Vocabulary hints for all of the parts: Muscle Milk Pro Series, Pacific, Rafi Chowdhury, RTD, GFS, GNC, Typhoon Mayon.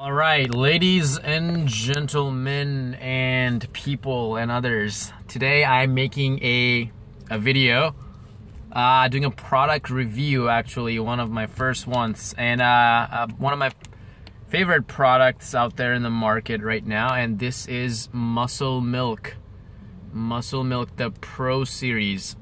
All right, ladies and gentlemen and people and others, today I'm making a video doing a product review, actually one of my first ones, and one of my favorite products out there in the market right now, and this is Muscle Milk the Pro Series.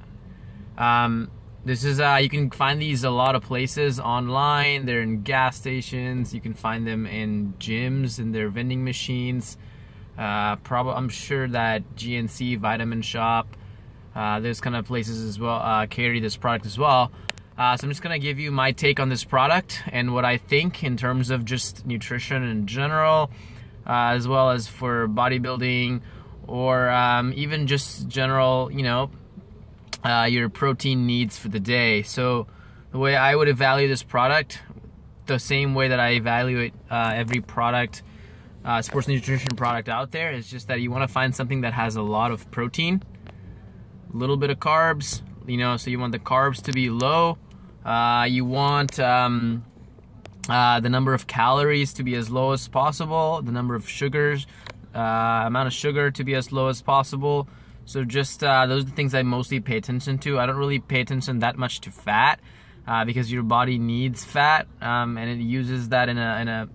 This is you can find these a lot of places online. They're in gas stations. You can find them in gyms, in their vending machines. I'm sure that GNC, Vitamin Shop, those kind of places as well carry this product as well. So I'm just gonna give you my take on this product and what I think in terms of just nutrition in general, as well as for bodybuilding or even just general, you know, your protein needs for the day. So the way I would evaluate this product, the same way that I evaluate every product, sports nutrition product out there, is just that you want to find something that has a lot of protein, a little bit of carbs, you know, so you want the carbs to be low, you want the number of calories to be as low as possible, the number of sugars, amount of sugar to be as low as possible. So just those are the things I mostly pay attention to. I don't really pay attention that much to fat because your body needs fat and it uses that in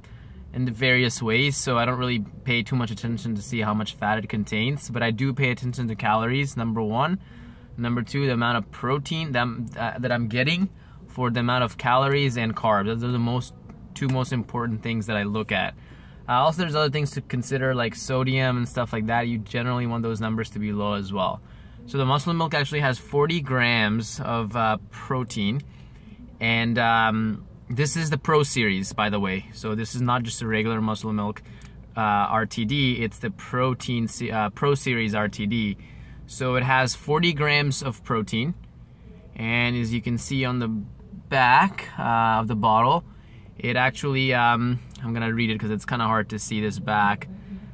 various ways. So I don't really pay too much attention to see how much fat it contains, but I do pay attention to calories. Number one, number two, the amount of protein that I'm getting for the amount of calories and carbs. Those are the two most important things that I look at. Also, there's other things to consider like sodium and stuff like that. You generally want those numbers to be low as well. So the Muscle Milk actually has 40 grams of protein, and this is the Pro Series, by the way. So this is not just a regular Muscle Milk RTD, it's the Pro Series RTD. So it has 40 grams of protein, and as you can see on the back of the bottle, it actually, I'm gonna read it because it's kind of hard to see this back.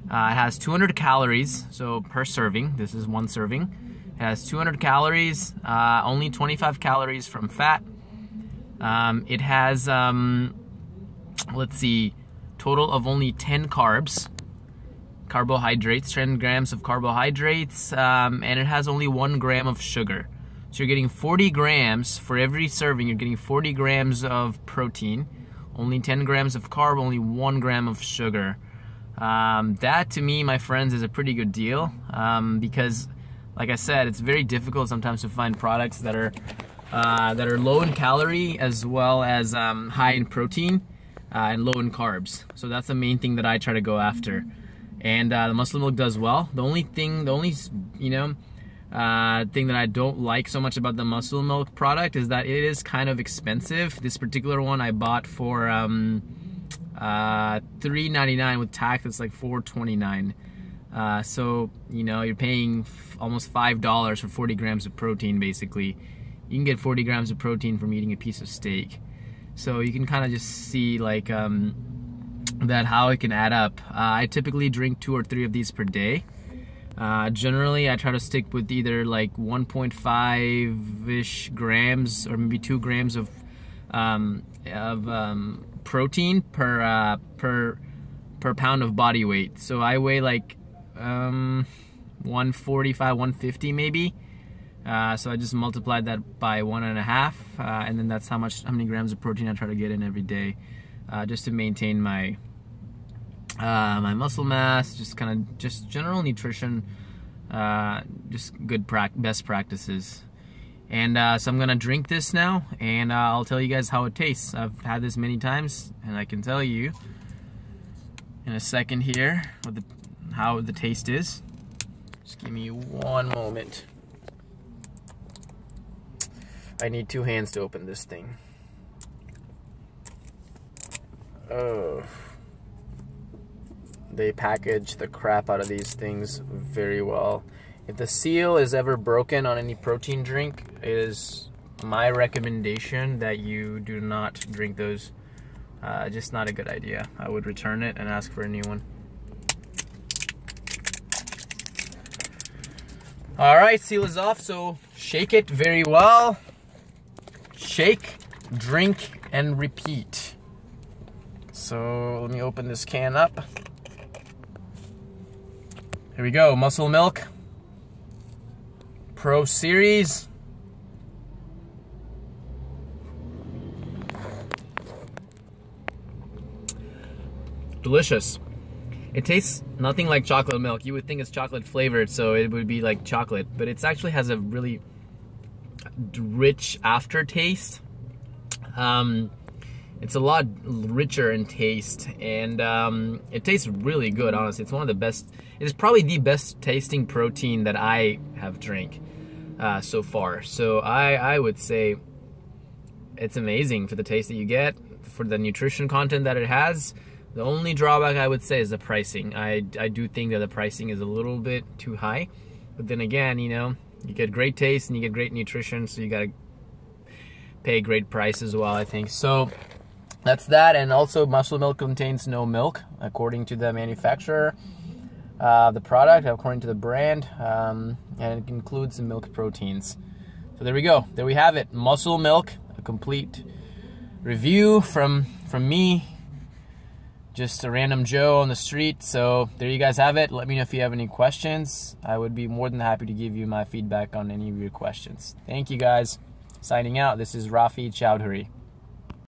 It has 200 calories, so per serving. This is one serving. It has 200 calories, only 25 calories from fat. It has, let's see, total of only 10 carbs, carbohydrates, 10 grams of carbohydrates, and it has only 1 gram of sugar. So you're getting 40 grams for every serving. You're getting 40 grams of protein, only 10 grams of carb, only 1 gram of sugar. That to me, my friends, is a pretty good deal because, like I said, it's very difficult sometimes to find products that are low in calorie as well as high in protein and low in carbs. So that's the main thing that I try to go after. And the Muscle Milk does well. The only thing, thing that I don't like so much about the Muscle Milk product is that it is kind of expensive. This particular one I bought for $3.99 with tax. It's like $4.29. So you know you're paying almost $5 for 40 grams of protein. Basically, you can get 40 grams of protein from eating a piece of steak. So you can kind of just see like that how it can add up. I typically drink 2 or 3 of these per day. Generally, I try to stick with either like 1.5-ish grams or maybe 2 grams of protein per pound of body weight. So I weigh like 145, 150 maybe. So I just multiplied that by 1.5, and then that's how many grams of protein I try to get in every day, just to maintain my. My muscle mass, just general nutrition, just good best practices. And so I'm gonna drink this now, and I'll tell you guys how it tastes. I've had this many times, and I can tell you in a second here what how the taste is. Just give me one moment. I need 2 hands to open this thing. Oh. They package the crap out of these things very well. If the seal is ever broken on any protein drink, it is my recommendation that you do not drink those. Just not a good idea. I would return it and ask for a new one. All right, seal is off, so shake it very well. Shake, drink, and repeat. So let me open this can up. Here we go, Muscle Milk Pro Series. Delicious. It tastes nothing like chocolate milk. You would think it's chocolate flavored, so it would be like chocolate, but it actually has a really rich aftertaste. It's a lot richer in taste, and it tastes really good, honestly. It's one of the best, it's probably the best tasting protein that I have drank so far. So I would say it's amazing for the taste that you get, for the nutrition content that it has. The only drawback I would say is the pricing. I do think that the pricing is a little bit too high, but then again, you know, you get great taste and you get great nutrition, so you gotta pay a great price as well, I think. So that's that. And also, Muscle Milk contains no milk, according to the manufacturer, the product, according to the brand, and it includes milk proteins. So there we go. There we have it. Muscle Milk, a complete review from me. Just a random Joe on the street. So there you guys have it. Let me know if you have any questions. I would be more than happy to give you my feedback on any of your questions. Thank you guys. Signing out, this is Rafi Chowdhury.